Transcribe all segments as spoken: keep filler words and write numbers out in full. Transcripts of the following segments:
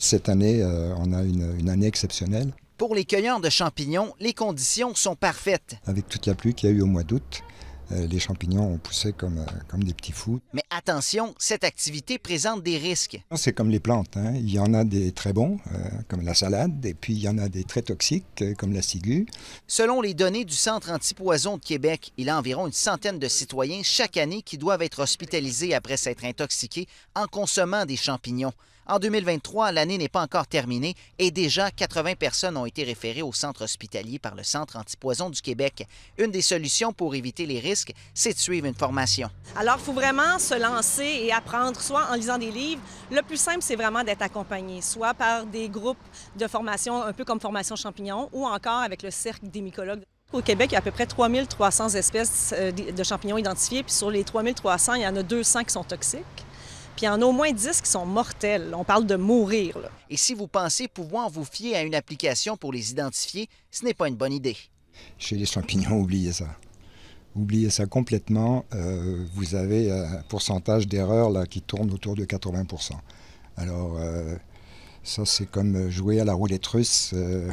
Cette année, euh, on a une, une année exceptionnelle. Pour les cueilleurs de champignons, les conditions sont parfaites. Avec toute la pluie qu'il y a eu au mois d'août, euh, les champignons ont poussé comme, euh, comme des petits fous. Mais attention, cette activité présente des risques. C'est comme les plantes, hein. Il y en a des très bons, euh, comme la salade, et puis il y en a des très toxiques, euh, comme la ciguë. Selon les données du Centre antipoison de Québec, il y a environ une centaine de citoyens chaque année qui doivent être hospitalisés après s'être intoxiqués en consommant des champignons. En deux mille vingt-trois, l'année n'est pas encore terminée et déjà quatre-vingts personnes ont été référées au centre hospitalier par le Centre antipoison du Québec. Une des solutions pour éviter les risques, c'est de suivre une formation. Alors, il faut vraiment se lancer et apprendre, soit en lisant des livres. Le plus simple, c'est vraiment d'être accompagné, soit par des groupes de formation, un peu comme Formation Champignons, ou encore avec le Cercle des Mycologues. Au Québec, il y a à peu près trois mille trois cents espèces de champignons identifiées, puis sur les trois mille trois cents, il y en a deux cents qui sont toxiques. Puis il y en a au moins dix qui sont mortels. On parle de mourir, là. Et si vous pensez pouvoir vous fier à une application pour les identifier, ce n'est pas une bonne idée. Chez les champignons, oubliez ça. Oubliez ça complètement. Euh, vous avez un pourcentage d'erreurs qui tourne autour de quatre-vingts pour cent. Alors, euh, ça, c'est comme jouer à la roulette russe euh,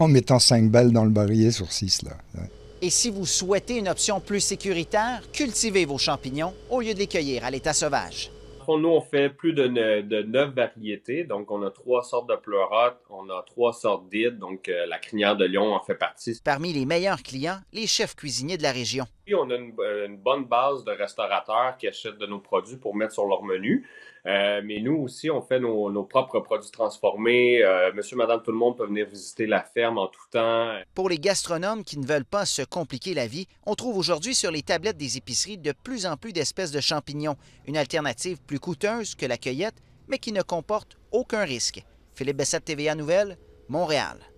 en mettant cinq balles dans le barillet sur six, là. Ouais. Et si vous souhaitez une option plus sécuritaire, cultivez vos champignons au lieu de les cueillir à l'état sauvage. Nous, on fait plus de neuf variétés, donc on a trois sortes de pleurotes, on a trois sortes d'hydres, donc euh, la crinière de lion en fait partie. Parmi les meilleurs clients, les chefs cuisiniers de la région. Puis on a une, une bonne base de restaurateurs qui achètent de nos produits pour mettre sur leur menu, euh, mais nous aussi, on fait nos, nos propres produits transformés. Euh, monsieur, madame, tout le monde peut venir visiter la ferme en tout temps. Pour les gastronomes qui ne veulent pas se compliquer la vie, on trouve aujourd'hui sur les tablettes des épiceries de plus en plus d'espèces de champignons, une alternative plus plus coûteuse que la cueillette, mais qui ne comporte aucun risque. Philippe Bessette, T V A Nouvelles, Montréal.